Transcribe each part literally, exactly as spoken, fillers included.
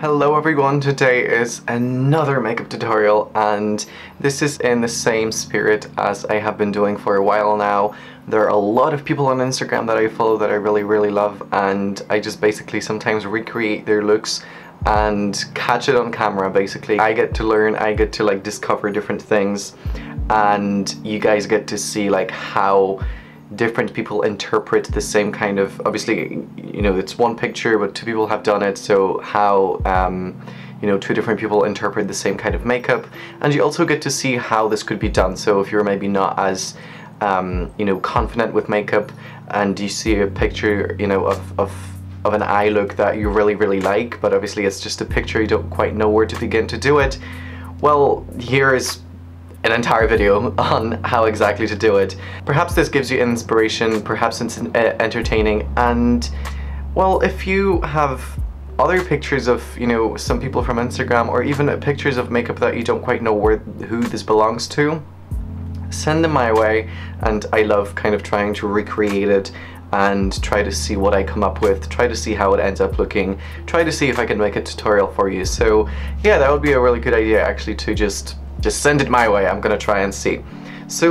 Hello everyone, today is another makeup tutorial and this is in the same spirit as I have been doing for a while now. There are a lot of people on Instagram that I follow that I really really love, and I just basically sometimes recreate their looks and catch it on camera basically. I get to learn, I get to like discover different things, and you guys get to see like how different people interpret the same kind of, obviously, you know, it's one picture but two people have done it, so how um, you know, two different people interpret the same kind of makeup. And you also get to see how this could be done, so if you're maybe not as um, you know, confident with makeup and you see a picture, you know, of, of of an eye look that you really really like, but obviously it's just a picture, you don't quite know where to begin to do it, well, here is an entire video on how exactly to do it. Perhaps this gives you inspiration, perhaps it's entertaining, and well, if you have other pictures of, you know, some people from Instagram, or even pictures of makeup that you don't quite know where who this belongs to, send them my way, and I love kind of trying to recreate it and try to see what I come up with, try to see how it ends up looking, try to see if I can make a tutorial for you. So yeah, that would be a really good idea actually, to just Just send it my way, I'm gonna try and see. So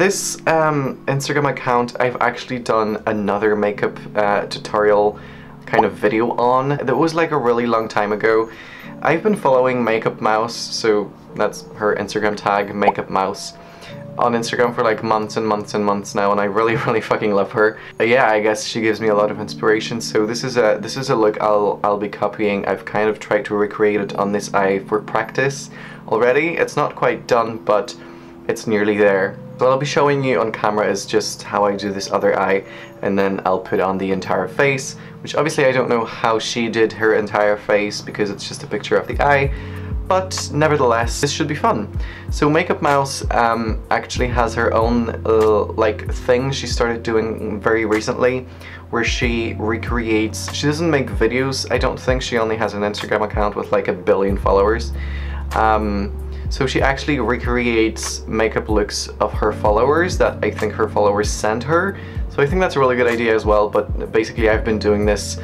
this um, Instagram account, I've actually done another makeup uh, tutorial kind of video on. That was like a really long time ago. I've been following Makeup Mouse, so that's her Instagram tag, Makeup Mouse, on Instagram for like months and months and months now, and I really really fucking love her. But yeah, I guess she gives me a lot of inspiration, so this is a this is a look I'll, I'll be copying. I've kind of tried to recreate it on this eye for practice already. It's not quite done, but it's nearly there. What I'll be showing you on camera is just how I do this other eye, and then I'll put on the entire face, which obviously I don't know how she did her entire face because it's just a picture of the eye. But nevertheless, this should be fun. So Makeup Mouse um, actually has her own uh, like thing she started doing very recently, where she recreates, she doesn't make videos, I don't think, she only has an Instagram account with like a billion followers. Um, so she actually recreates makeup looks of her followers that I think her followers send her. So I think that's a really good idea as well, but basically I've been doing this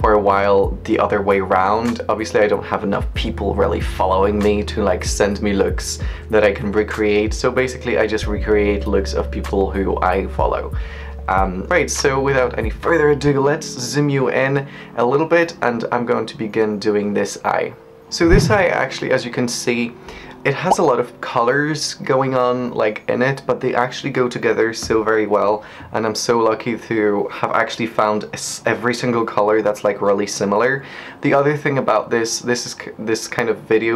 for a while the other way around. Obviously I don't have enough people really following me to like send me looks that I can recreate, so basically I just recreate looks of people who I follow. Um, right, so without any further ado, let's zoom you in a little bit, and I'm going to begin doing this eye. So this eye actually, as you can see, it has a lot of colors going on like in it, but they actually go together so very well, and I'm so lucky to have actually found every single color that's like really similar. The other thing about this, this is this kind of video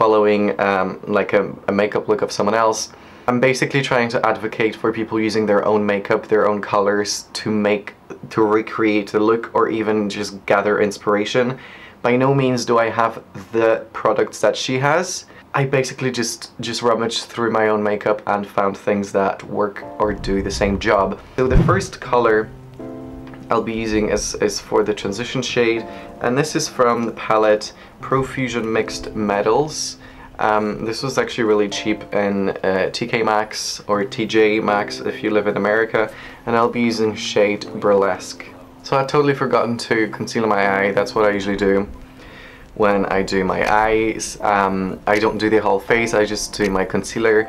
following um, like a, a makeup look of someone else, I'm basically trying to advocate for people using their own makeup, their own colors to make, to recreate the look, or even just gather inspiration. By no means do I have the products that she has. I basically just, just rummaged through my own makeup and found things that work or do the same job. So the first color I'll be using is, is for the transition shade, and this is from the palette Profusion Mixed Metals. Um, this was actually really cheap in uh, T K Maxx or T J Maxx if you live in America, and I'll be using shade Burlesque. So I've totally forgotten to conceal my eye, that's what I usually do. When I do my eyes, um, I don't do the whole face, I just do my concealer,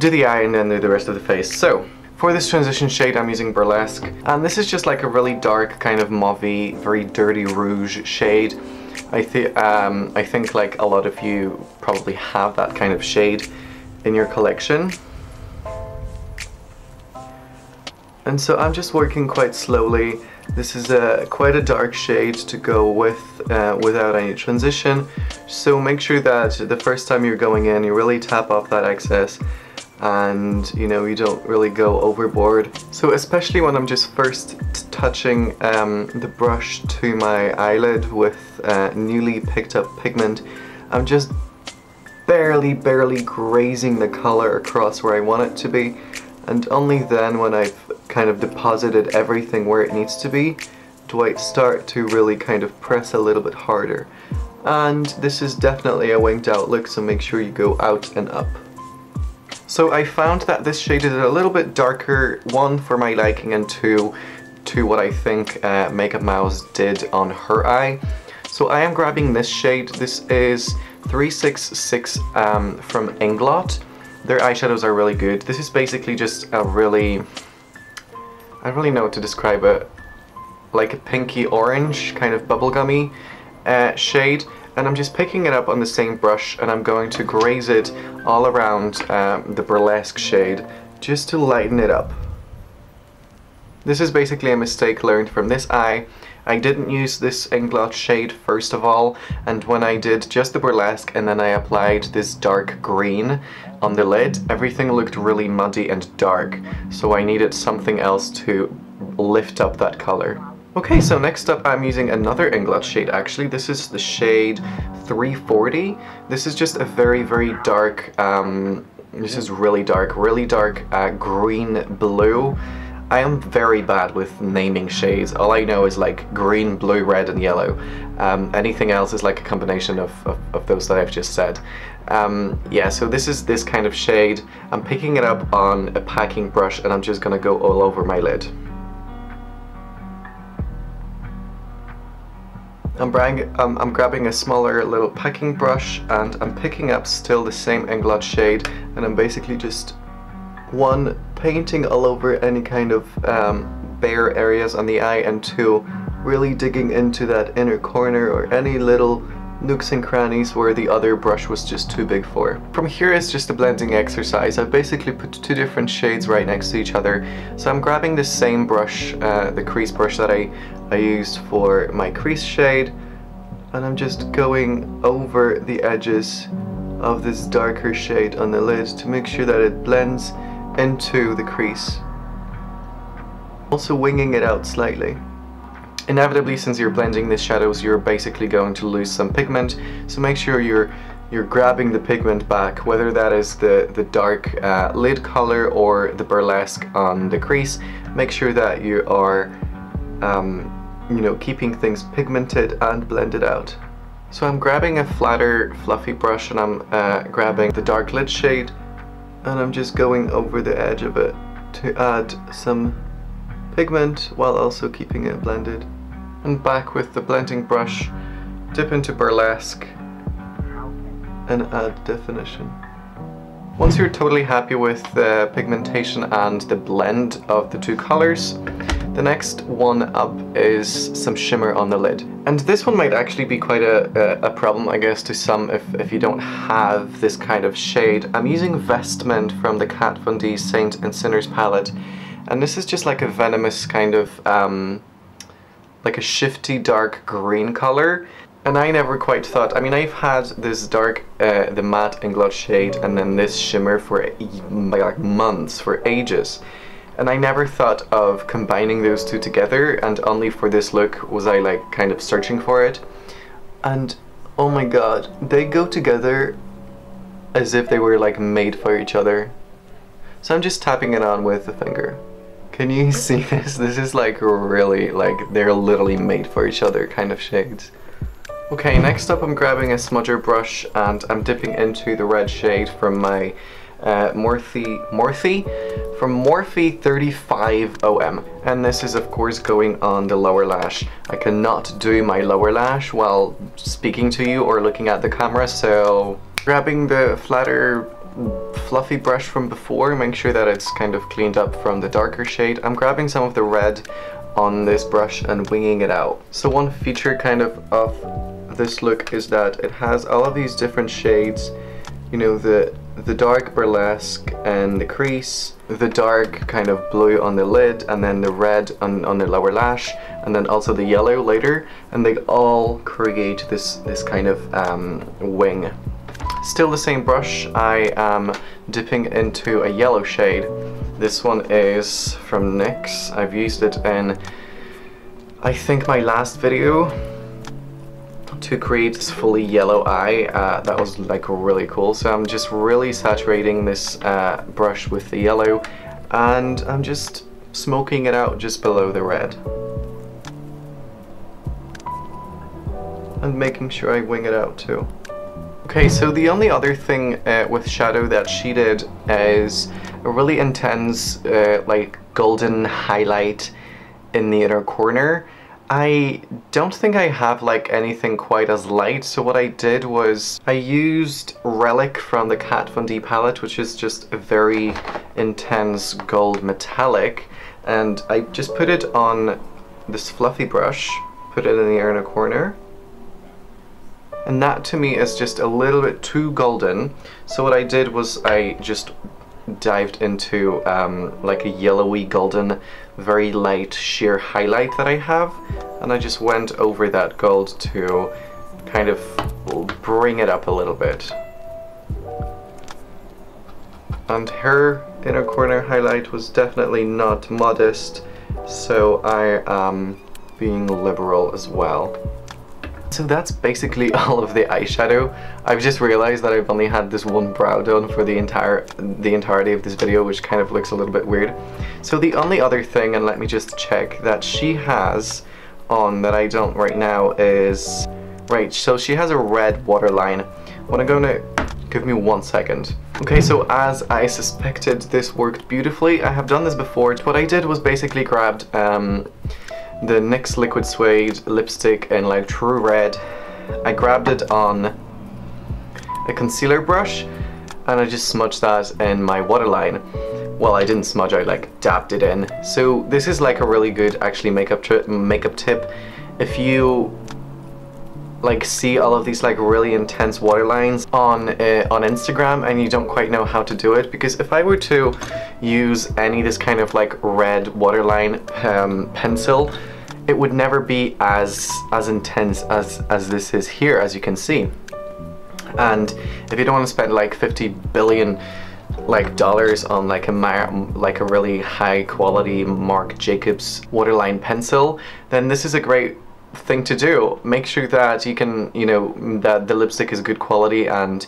do the eye, and then do the rest of the face. So for this transition shade I'm using Burlesque, and this is just like a really dark kind of mauvey, very dirty rouge shade. I, th um, I think like a lot of you probably have that kind of shade in your collection. And so I'm just working quite slowly. This is a, quite a dark shade to go with uh, without any transition, so make sure that the first time you're going in you really tap off that excess, and you know, you don't really go overboard. So especially when I'm just first touching um, the brush to my eyelid with uh, newly picked up pigment, I'm just barely barely grazing the color across where I want it to be, and only then when I've kind of deposited everything where it needs to be do I start to really kind of press a little bit harder. And this is definitely a winged out look, so make sure you go out and up. So I found that this shade is a little bit darker, one for my liking, and two to what I think uh, Makeup Mouse did on her eye. So I am grabbing this shade. This is three six six um, from Inglot. Their eyeshadows are really good. This is basically just a really, I don't really know what to describe it, like a pinky orange, kind of bubblegummy uh, shade. And I'm just picking it up on the same brush and I'm going to graze it all around um, the Burlesque shade just to lighten it up. This is basically a mistake learned from this eye. I didn't use this Inglot shade first of all, and when I did just the Burlesque and then I applied this dark green on the lid, everything looked really muddy and dark, so I needed something else to lift up that color. Okay, so next up I'm using another Inglot shade actually. This is the shade three forty. This is just a very, very dark, um, this is really dark, really dark uh, green-blue. I am very bad with naming shades. All I know is like green, blue, red, and yellow. Um, anything else is like a combination of, of, of those that I've just said. Um, yeah, so this is this kind of shade. I'm picking it up on a packing brush and I'm just gonna go all over my lid. I'm, brag um, I'm grabbing a smaller little packing brush and I'm picking up still the same Inglot shade and I'm basically just one, painting all over any kind of um, bare areas on the eye, and two, really digging into that inner corner or any little nooks and crannies where the other brush was just too big for. From here is just a blending exercise. I've basically put two different shades right next to each other. So I'm grabbing the same brush, uh, the crease brush that I, I used for my crease shade, and I'm just going over the edges of this darker shade on the lid to make sure that it blends into the crease. Also winging it out slightly. Inevitably, since you're blending these shadows, you're basically going to lose some pigment, so make sure you're you're grabbing the pigment back, whether that is the, the dark uh, lid color or the Burlesque on the crease. Make sure that you are um, you know, keeping things pigmented and blended out. So I'm grabbing a flatter, fluffy brush and I'm uh, grabbing the dark lid shade and I'm just going over the edge of it to add some pigment while also keeping it blended. And back with the blending brush, dip into Burlesque and add definition. Once you're totally happy with the pigmentation and the blend of the two colors, the next one up is some shimmer on the lid. And this one might actually be quite a, a, a problem, I guess, to some if, if you don't have this kind of shade. I'm using Vestment from the Kat Von D Saint and Sinners palette, and this is just like a venomous kind of, um, like a shifty dark green color. And I never quite thought, I mean, I've had this dark, uh, the matte Inglot shade and then this shimmer for like months, for ages. And I never thought of combining those two together, and only for this look was I like kind of searching for it. And oh my god, they go together as if they were like made for each other. So I'm just tapping it on with the finger. Can you see this? This is like really like they're literally made for each other kind of shades. Okay, next up I'm grabbing a smudger brush and I'm dipping into the red shade from my Uh, Morphe, Morphe from Morphe thirty-five O M, and this is of course going on the lower lash. I cannot do my lower lash while speaking to you or looking at the camera, so grabbing the flatter fluffy brush from before, make sure that it's kind of cleaned up from the darker shade. I'm grabbing some of the red on this brush and winging it out. So one feature kind of of this look is that it has all of these different shades, you know, the the dark Burlesque and the crease, the dark kind of blue on the lid, and then the red on, on the lower lash, and then also the yellow later, and they all create this, this kind of um, wing. Still the same brush, I am dipping into a yellow shade. This one is from NYX. I've used it in, I think, my last video to create this fully yellow eye. Uh, that was like really cool. So I'm just really saturating this uh, brush with the yellow and I'm just smoking it out just below the red. And making sure I wing it out too. Okay, so the only other thing uh, with shadow that she did is a really intense uh, like golden highlight in the inner corner. I don't think I have like anything quite as light, so what I did was I used Relic from the Kat Von D palette, which is just a very intense gold metallic, and I just put it on this fluffy brush, put it in the inner corner, and that to me is just a little bit too golden. So what I did was I just dived into um, like a yellowy golden, very light sheer highlight that I have, and I just went over that gold to kind of bring it up a little bit. And her inner corner highlight was definitely not modest, so I am being liberal as well. So that's basically all of the eyeshadow. I've just realized that I've only had this one brow done for the entire the entirety of this video, which kind of looks a little bit weird. So the only other thing, and let me just check, that she has on that I don't right now is... Right, so she has a red waterline. What I'm gonna... Give me one second. Okay, so as I suspected, this worked beautifully. I have done this before. What I did was basically grabbed... Um, the NYX Liquid Suede Lipstick in like True Red. I grabbed it on a concealer brush and I just smudged that in my waterline. Well, I didn't smudge, I like dabbed it in. So this is like a really good actually makeup trip, makeup tip. If you like see all of these like really intense waterlines on uh, on Instagram and you don't quite know how to do it, because if I were to use any this kind of like red waterline um, pencil, it would never be as as intense as as this is here, as you can see. And if you don't want to spend like fifty billion like dollars on like a like a really high quality Marc Jacobs waterline pencil, then this is a great thing to do. Make sure that you can, you know, that the lipstick is good quality and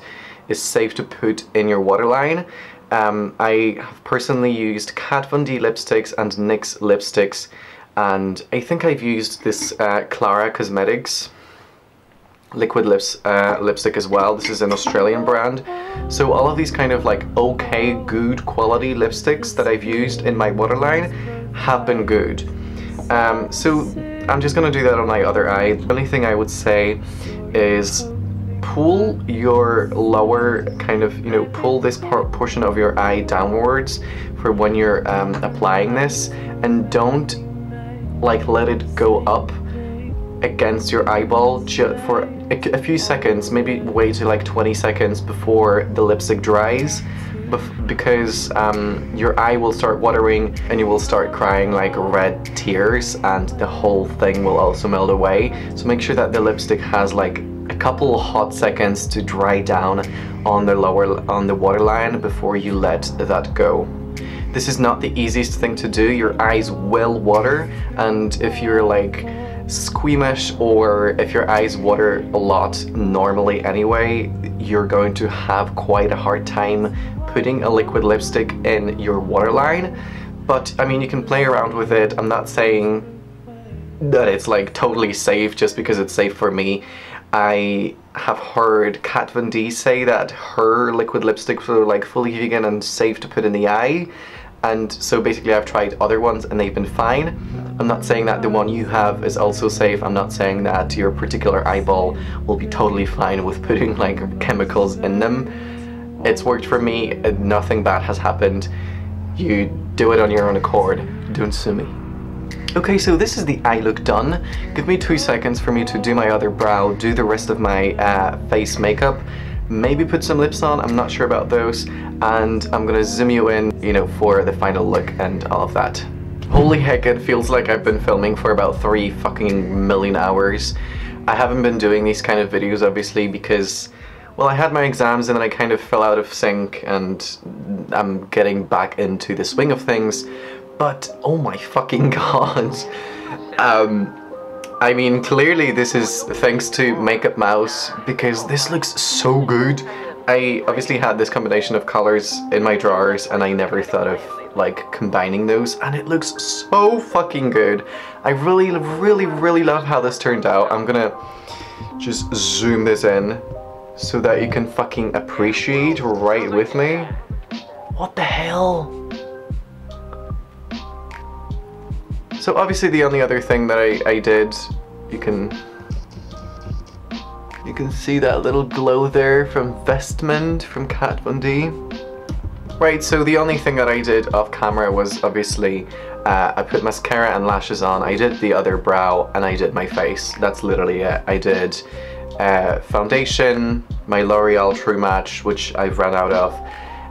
is safe to put in your waterline. Um, I have personally used Kat Von D lipsticks and NYX lipsticks, and I think I've used this uh, Clara Cosmetics liquid lips uh, lipstick as well. This is an Australian brand. So all of these kind of like okay, good quality lipsticks that I've used in my waterline have been good. Um, so I'm just gonna do that on my other eye. The only thing I would say is pull your lower kind of, you know, pull this part, portion of your eye downwards for when you're um, applying this, and don't like let it go up against your eyeball for a, a few seconds, maybe wait to like twenty seconds before the lipstick dries, because um, your eye will start watering and you will start crying like red tears, and the whole thing will also melt away. So make sure that the lipstick has like a couple hot seconds to dry down on the lower on the waterline before you let that go. This is not the easiest thing to do. Your eyes will water, and if you're like squeamish or if your eyes water a lot normally anyway, you're going to have quite a hard time putting a liquid lipstick in your waterline. But I mean, you can play around with it. I'm not saying that it's like totally safe just because it's safe for me. I have heard Kat Von D say that her liquid lipsticks are like fully vegan and safe to put in the eye, and so basically I've tried other ones and they've been fine. I'm not saying that the one you have is also safe. I'm not saying that your particular eyeball will be totally fine with putting like chemicals in them. It's worked for me, nothing bad has happened. You do it on your own accord, don't sue me. Okay, so this is the eye look done. Give me two seconds for me to do my other brow, do the rest of my uh, face makeup, maybe put some lips on, I'm not sure about those, and I'm gonna zoom you in, you know, for the final look and all of that. Holy heck, it feels like I've been filming for about three fucking million hours. I haven't been doing these kind of videos obviously because, well, I had my exams and then I kind of fell out of sync, and I'm getting back into the swing of things, but oh my fucking god. Um, I mean, clearly this is thanks to Makeup Mouse, because this looks so good. I obviously had this combination of colors in my drawers and I never thought of like combining those, and it looks so fucking good. I really, really, really love how this turned out. I'm gonna just zoom this in so that you can fucking appreciate right with me. What the hell? So obviously the only other thing that I, I did, you can you can see that little glow there from Vestment from Kat Von D. Right, so the only thing that I did off camera was obviously uh, I put mascara and lashes on, I did the other brow, and I did my face. That's literally it. I did uh, foundation, my L'Oreal True Match, which I've run out of.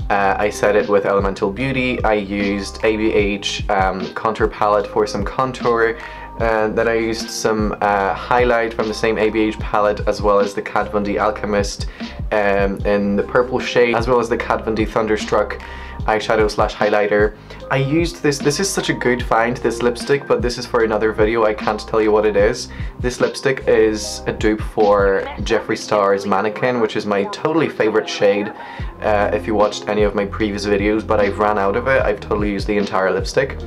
Uh, I set it with Elemental Beauty. I used A B H um, Contour Palette for some contour. Uh, then I used some uh, highlight from the same A B H palette, as well as the Kat Von D Alchemist um, in the purple shade, as well as the Kat Von D Thunderstruck eyeshadow slash highlighter. I used this, this is such a good find, this lipstick, but this is for another video, I can't tell you what it is. This lipstick is a dupe for Jeffree Star's Mannequin, which is my totally favorite shade, uh, if you watched any of my previous videos, but I've ran out of it, I've totally used the entire lipstick.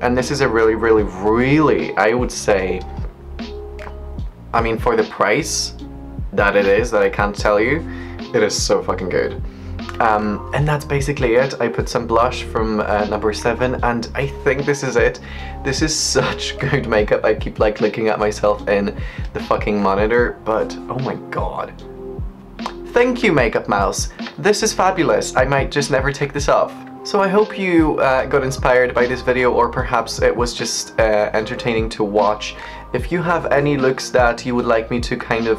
And this is a really, really, really, I would say, I mean, for the price that it is, that I can't tell you, it is so fucking good. Um, and that's basically it. I put some blush from uh, number seven, and I think this is it. This is such good makeup. I keep like looking at myself in the fucking monitor, but oh my god. Thank you, Makeup Mouse. This is fabulous. I might just never take this off. So I hope you uh, got inspired by this video, or perhaps it was just uh, entertaining to watch. If you have any looks that you would like me to kind of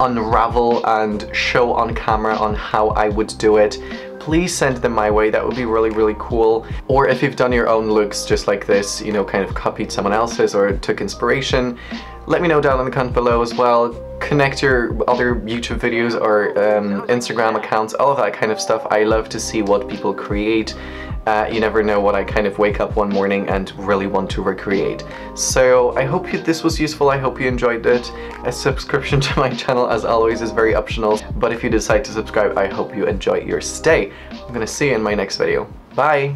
unravel and show on camera on how I would do it, please send them my way. That would be really, really cool. Or if you've done your own looks just like this, you know, kind of copied someone else's or took inspiration, let me know down in the comment below as well. Connect your other YouTube videos or um, Instagram accounts, all of that kind of stuff. I love to see what people create. Uh, you never know what I kind of wake up one morning and really want to recreate. So I hope you, this was useful. I hope you enjoyed it. A subscription to my channel, as always, is very optional. But if you decide to subscribe, I hope you enjoy your stay. I'm gonna see you in my next video. Bye!